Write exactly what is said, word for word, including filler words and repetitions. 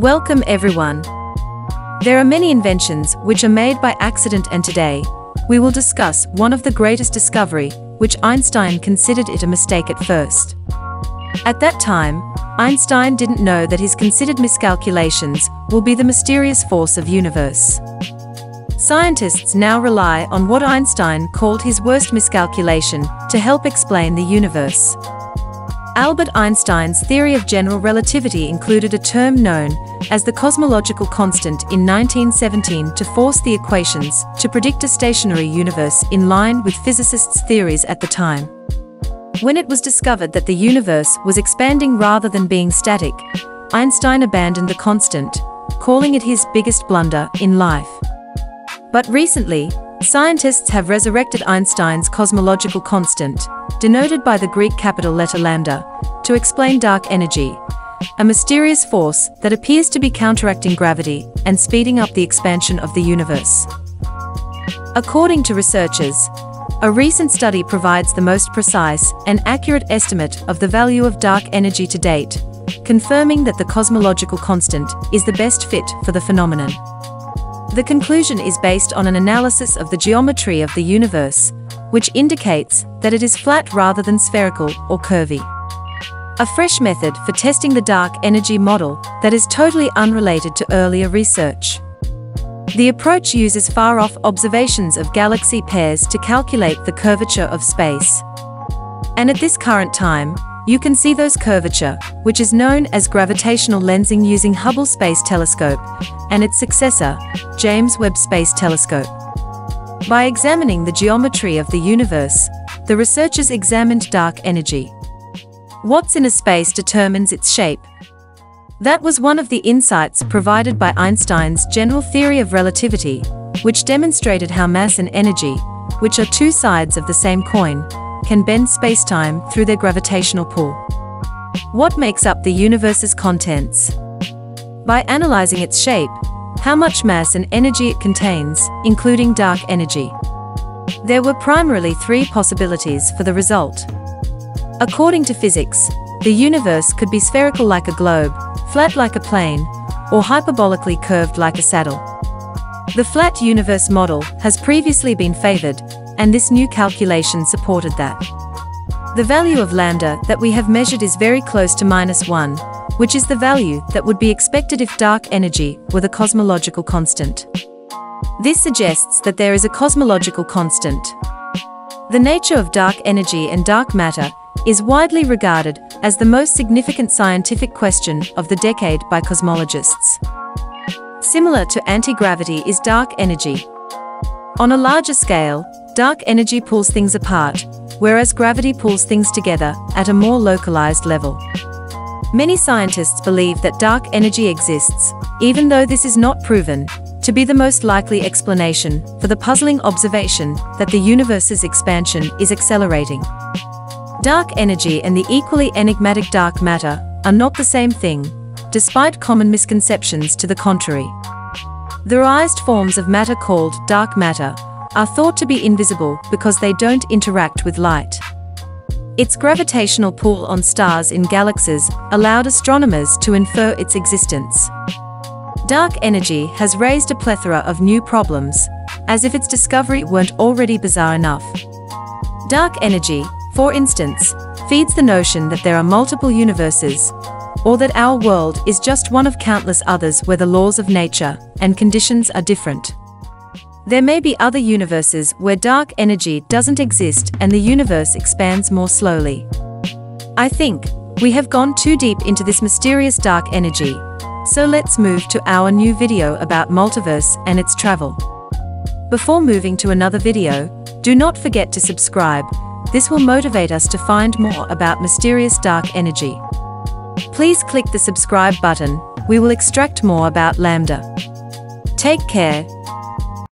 Welcome everyone. There are many inventions which are made by accident, and today we will discuss one of the greatest discovery, which Einstein considered it a mistake at first. At that time, Einstein didn't know that his considered miscalculations will be the mysterious force of universe. Scientists now rely on what Einstein called his worst miscalculation to help explain the universe. Albert Einstein's theory of general relativity included a term known as the cosmological constant in nineteen seventeen to force the equations to predict a stationary universe in line with physicists' theories at the time. When it was discovered that the universe was expanding rather than being static, Einstein abandoned the constant, calling it his biggest blunder in life. But recently, scientists have resurrected Einstein's cosmological constant, denoted by the Greek capital letter lambda, to explain dark energy, a mysterious force that appears to be counteracting gravity and speeding up the expansion of the universe. According to researchers, a recent study provides the most precise and accurate estimate of the value of dark energy to date, confirming that the cosmological constant is the best fit for the phenomenon. The conclusion is based on an analysis of the geometry of the universe, which indicates that it is flat rather than spherical or curvy. A fresh method for testing the dark energy model that is totally unrelated to earlier research. The approach uses far-off observations of galaxy pairs to calculate the curvature of space. And at this current time, you can see those curvature, which is known as gravitational lensing, using Hubble Space Telescope and its successor, James Webb Space Telescope. By examining the geometry of the universe, the researchers examined dark energy. What's in a space determines its shape. That was one of the insights provided by Einstein's general theory of relativity, which demonstrated how mass and energy, which are two sides of the same coin, can bend space-time through their gravitational pull. What makes up the universe's contents? By analyzing its shape, how much mass and energy it contains, including dark energy. There were primarily three possibilities for the result. According to physics, the universe could be spherical like a globe, flat like a plane, or hyperbolically curved like a saddle. The flat universe model has previously been favored, and this new calculation supported that. The value of lambda that we have measured is very close to minus one, which is the value that would be expected if dark energy were the cosmological constant. This suggests that there is a cosmological constant. The nature of dark energy and dark matter is widely regarded as the most significant scientific question of the decade by cosmologists. Similar to anti-gravity is dark energy. On a larger scale, dark energy pulls things apart, whereas gravity pulls things together at a more localized level. Many scientists believe that dark energy exists, even though this is not proven to be the most likely explanation for the puzzling observation that the universe's expansion is accelerating. Dark energy and the equally enigmatic dark matter are not the same thing, despite common misconceptions to the contrary. The rarefied forms of matter called dark matter are thought to be invisible because they don't interact with light. Its gravitational pull on stars in galaxies allowed astronomers to infer its existence. Dark energy has raised a plethora of new problems, as if its discovery weren't already bizarre enough. Dark energy, for instance, feeds the notion that there are multiple universes, or that our world is just one of countless others where the laws of nature and conditions are different. There may be other universes where dark energy doesn't exist and the universe expands more slowly. I think we have gone too deep into this mysterious dark energy, so let's move to our new video about multiverse and its travel. Before moving to another video, do not forget to subscribe. This will motivate us to find more about mysterious dark energy. Please click the subscribe button. We will extract more about Lambda. Take care.